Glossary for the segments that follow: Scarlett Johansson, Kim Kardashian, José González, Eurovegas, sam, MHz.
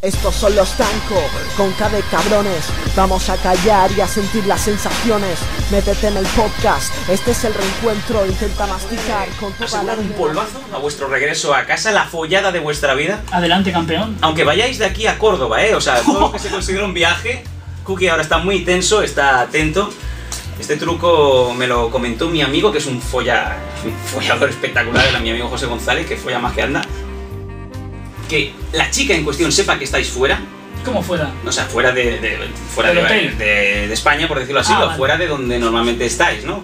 Estos son los Tanco, con K de cabrones. Vamos a callar y a sentir las sensaciones. Métete en el podcast, este es el reencuentro. Intenta masticar con tu asegurar un polvazo a vuestro regreso a casa, la follada de vuestra vida. Adelante, campeón. Aunque vayáis de aquí a Córdoba, o sea, todo lo que se considera un viaje. Cookie ahora está muy tenso, está atento. Este truco me lo comentó mi amigo, que es un follador espectacular, era mi amigo José González, que folla más que anda. Que la chica en cuestión sepa que estáis fuera. ¿Cómo fuera? O sea, fuera de España, por decirlo así, o fuera de donde normalmente estáis, ¿no?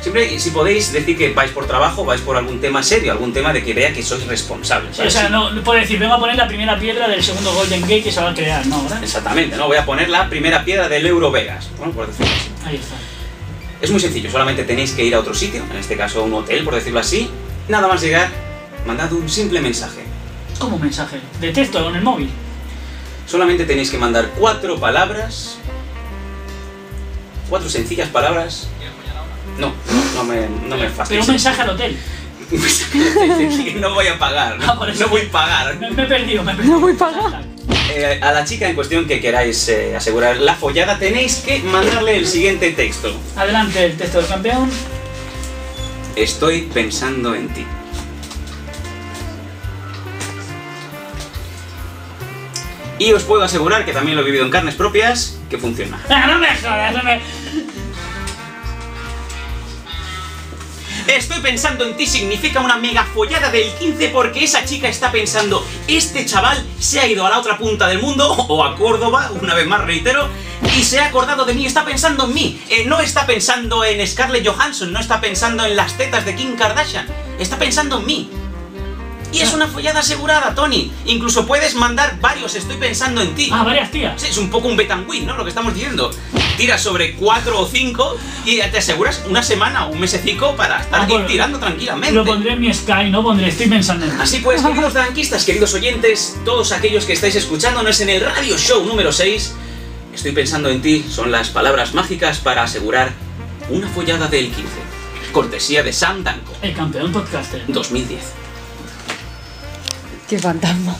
Siempre, si podéis, decir que vais por trabajo, vais por algún tema serio, algún tema de que vea que sois responsables. Sí, o sea, no puedo decir, vengo a poner la primera piedra del segundo Golden Gate que se va a crear, ¿no? ¿Verdad? Exactamente, no, voy a poner la primera piedra del Eurovegas, bueno, por decirlo así. Ahí está. Es muy sencillo, solamente tenéis que ir a otro sitio, en este caso a un hotel, por decirlo así. Nada más llegar, mandad un simple mensaje. ¿Cómo mensaje? ¿De texto en el móvil? Solamente tenéis que mandar 4 palabras. 4 sencillas palabras. No me fastidies. Pero un mensaje al hotel. Un mensaje al hotel. No voy a pagar. No voy a pagar. Me he perdido. No voy a pagar. A la chica en cuestión que queráis asegurar la follada, tenéis que mandarle el siguiente texto. Adelante, el texto del campeón. Estoy pensando en ti. Y os puedo asegurar, que también lo he vivido en carnes propias, que funciona. ¡No me jodas! Estoy pensando en ti significa una mega follada del 15, porque esa chica está pensando, este chaval se ha ido a la otra punta del mundo, o a Córdoba, una vez más reitero, y se ha acordado de mí, está pensando en mí. No está pensando en Scarlett Johansson, no está pensando en las tetas de Kim Kardashian, está pensando en mí. Y es una follada asegurada, Tony. Incluso puedes mandar varios, estoy pensando en ti. Ah, varias tías. Sí, es un poco un bet and win, ¿no? Lo que estamos diciendo. Tiras sobre 4 o 5 y te aseguras una semana o un mesecico para estar tirando tranquilamente. Lo pondré en mi Sky, no pondré, estoy pensando en ti. Así pues, queridos tranquistas, queridos oyentes, todos aquellos que estáis escuchándonos en el Radio Show número 6, estoy pensando en ti son las palabras mágicas para asegurar una follada del 15. Cortesía de Sam Danco. El campeón podcaster. 2010. ¡Qué fantasma!